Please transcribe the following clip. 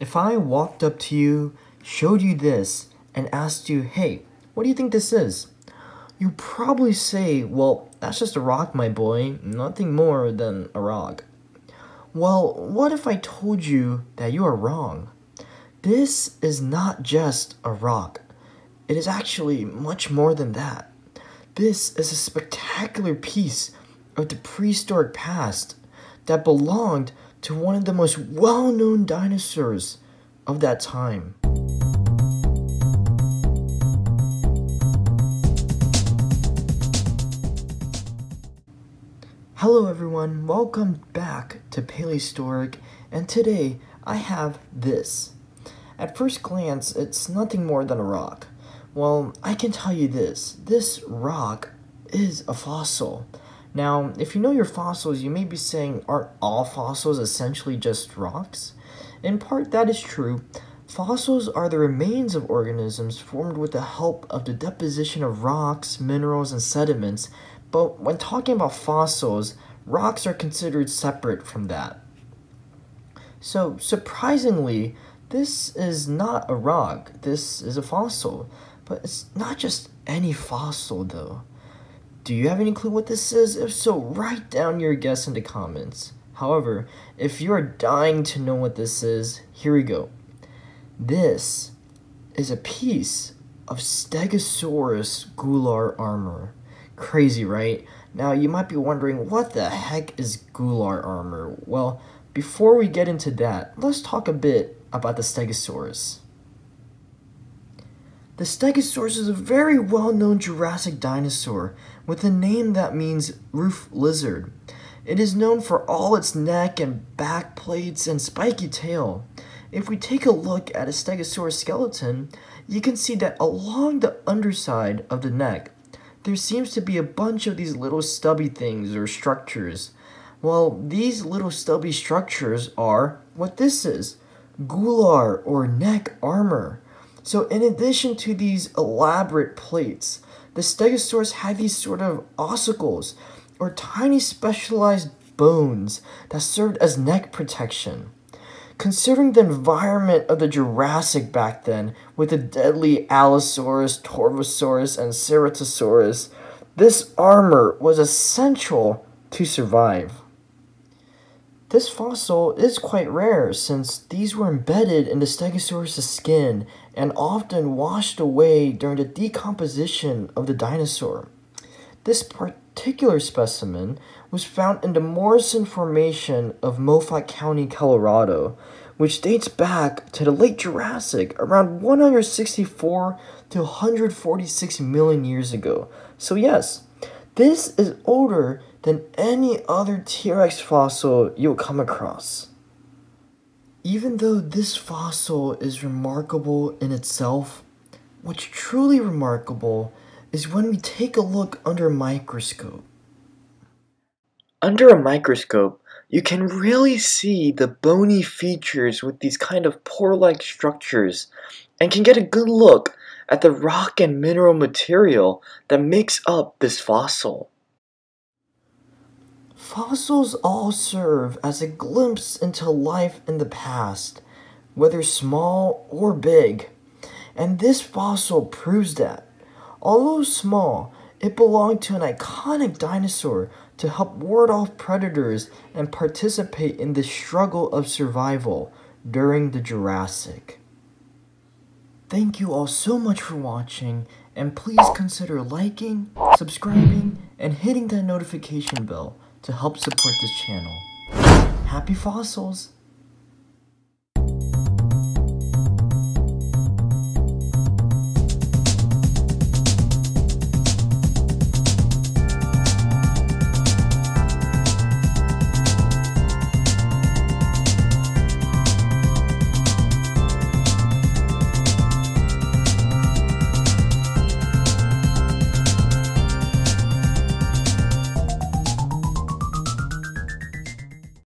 If I walked up to you, showed you this, and asked you, hey, what do you think this is? You probably say, well, that's just a rock, my boy, nothing more than a rock. Well, what if I told you that you are wrong? This is not just a rock. It is actually much more than that. This is a spectacular piece of the prehistoric past that belonged to one of the most well-known dinosaurs of that time. Hello everyone, welcome back to Paleostoric, and today I have this. At first glance, it's nothing more than a rock. Well, I can tell you this, this rock is a fossil. Now, if you know your fossils, you may be saying, aren't all fossils essentially just rocks? In part, that is true. Fossils are the remains of organisms formed with the help of the deposition of rocks, minerals, and sediments, but when talking about fossils, rocks are considered separate from that. So, surprisingly, this is not a rock, this is a fossil, but it's not just any fossil though. Do you have any clue what this is? If so, write down your guess in the comments. However, if you are dying to know what this is, here we go. This is a piece of Stegosaurus gular armor. Crazy, right? Now, you might be wondering, what the heck is gular armor? Well, before we get into that, let's talk a bit about the Stegosaurus. The Stegosaurus is a very well-known Jurassic dinosaur with a name that means roof lizard. It is known for all its neck and back plates and spiky tail. If we take a look at a Stegosaurus skeleton, you can see that along the underside of the neck, there seems to be a bunch of these little stubby things or structures. Well, these little stubby structures are what this is. Gular or neck armor. So in addition to these elaborate plates, the Stegosaurus had these sort of ossicles or tiny specialized bones that served as neck protection. Considering the environment of the Jurassic back then with the deadly Allosaurus, Torvosaurus, and Ceratosaurus, this armor was essential to survive. This fossil is quite rare since these were embedded in the Stegosaurus' skin and often washed away during the decomposition of the dinosaur. This particular specimen was found in the Morrison Formation of Moffat County, Colorado, which dates back to the late Jurassic around 164 to 146 million years ago. So yes, this is older than any other T. Rex fossil you'll come across. Even though this fossil is remarkable in itself, what's truly remarkable is when we take a look under a microscope. Under a microscope, you can really see the bony features with these kind of pore-like structures and can get a good look at the rock and mineral material that makes up this fossil. Fossils all serve as a glimpse into life in the past, whether small or big, and this fossil proves that. Although small, it belonged to an iconic dinosaur to help ward off predators and participate in the struggle of survival during the Jurassic. Thank you all so much for watching, and please consider liking, subscribing, and hitting that notification bell to help support this channel. Happy fossils!